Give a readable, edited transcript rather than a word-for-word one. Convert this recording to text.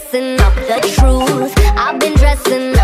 dressing up the truth. I've been dressing up.